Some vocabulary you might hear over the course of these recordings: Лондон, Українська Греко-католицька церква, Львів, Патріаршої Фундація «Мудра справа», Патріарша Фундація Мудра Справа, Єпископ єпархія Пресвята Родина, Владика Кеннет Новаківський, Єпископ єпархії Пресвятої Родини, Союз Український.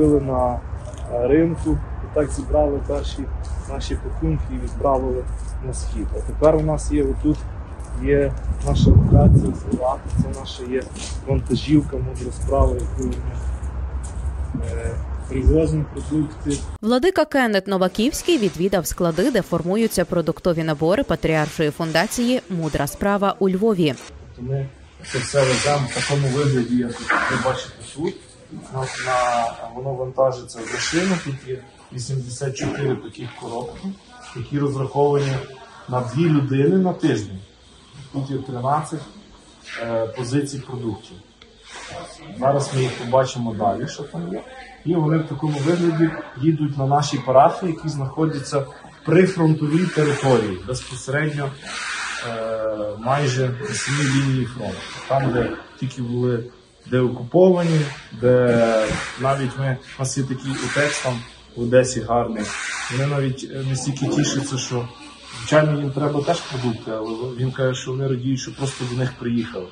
купили на ринку. І так зібрали перші наші пакунки і відправили на схід. А тепер у нас є отут є наша локація з Ілати, це наша є вантажівка «Мудра справа», яку ми привозимо продукти. Владика Кеннет Новаківський відвідав склади, де формуються продуктові набори Патріаршої фундації «Мудра справа» у Львові. Ми це все веземо в такому вигляді, як ви бачите тут. Воно вантажиться в машину, тут є 84 таких коробки, які розраховані на 2 людини на тиждень. Тут є 13 позицій продуктів. Зараз ми їх побачимо далі, що там є. І вони в такому вигляді їдуть на наші парафії, які знаходяться при фронтовій території, безпосередньо майже на самій лінії фронту. Там, де тільки були окуповані, де навіть у нас є такий отець там в Одесі гарний. Вони навіть настільки тішаться, що звичайно, їм треба теж продукти, але він каже, що вони радіють, що просто до них приїхали.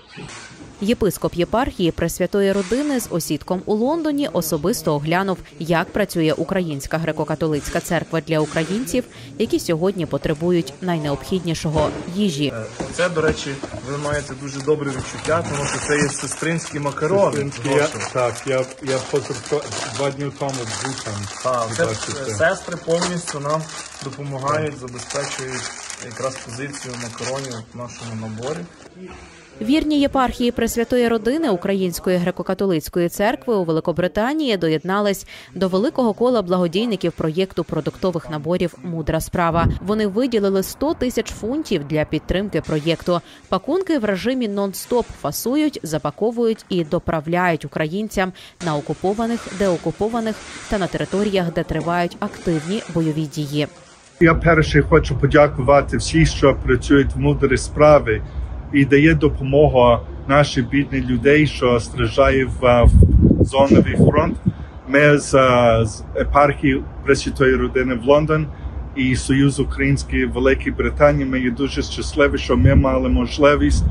Єпископ єпархії Пресвятої Родини з осідком у Лондоні особисто оглянув, як працює Українська Греко-католицька церква для українців, які сьогодні потребують найнеобхіднішого – їжі. Це, до речі, ви маєте дуже добре відчуття, тому що це є сестринські макарони. Так, я посеред 2 дні тому був там. Сестри повністю нам допомагають, забезпечують якраз позицію макаронів в нашому наборі. Вірні єпархії Пресвятої Родини Української Греко-католицької церкви у Великобританії доєднались до великого кола благодійників проєкту продуктових наборів «Мудра справа». Вони виділили 100 тисяч фунтів для підтримки проєкту. Пакунки в режимі нон-стоп фасують, запаковують і доправляють українцям на окупованих, деокупованих та на територіях, де тривають активні бойові дії. Я перше хочу подякувати всім, що працюють в «Мудрій справі», і дає допомогу нашим бідним людей, що страждає в зоновий фронт. Ми з епархії Пресвятої Родини в Лондон і Союз Український в Великій Британії. Ми є дуже щасливі, що ми мали можливість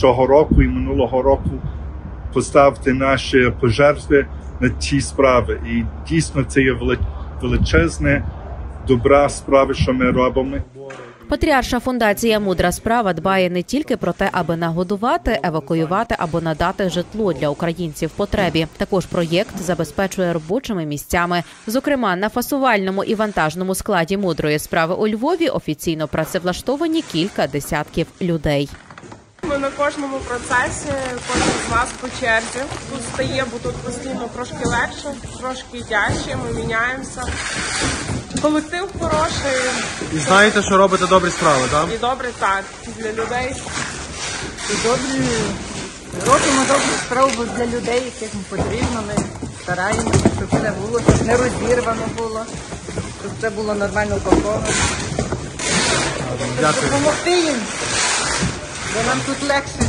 цього року і минулого року поставити наші пожертви на ці справи. І дійсно це є величезне добра справи, що ми робимо. Патріарша фундація «Мудра справа» дбає не тільки про те, аби нагодувати, евакуювати або надати житло для українців в потребі. Також проєкт забезпечує робочими місцями. Зокрема, на фасувальному і вантажному складі «Мудрої справи» у Львові офіційно працевлаштовані кілька десятків людей. Ми на кожному процесі, кожен з вас по черзі. Тут стає, бо тут постійно трошки легше, трошки тяжче, ми міняємося. Колектив хороший. І знаєте, що робите добрі справи, так? І добре, так. Для людей. І добрі. Робимо добру справу для людей, яких їм потрібно. Ми стараємося, щоб це було, щоб не розірвано було, щоб це було нормально упаковано. Допомогти їм, бо нам тут легше.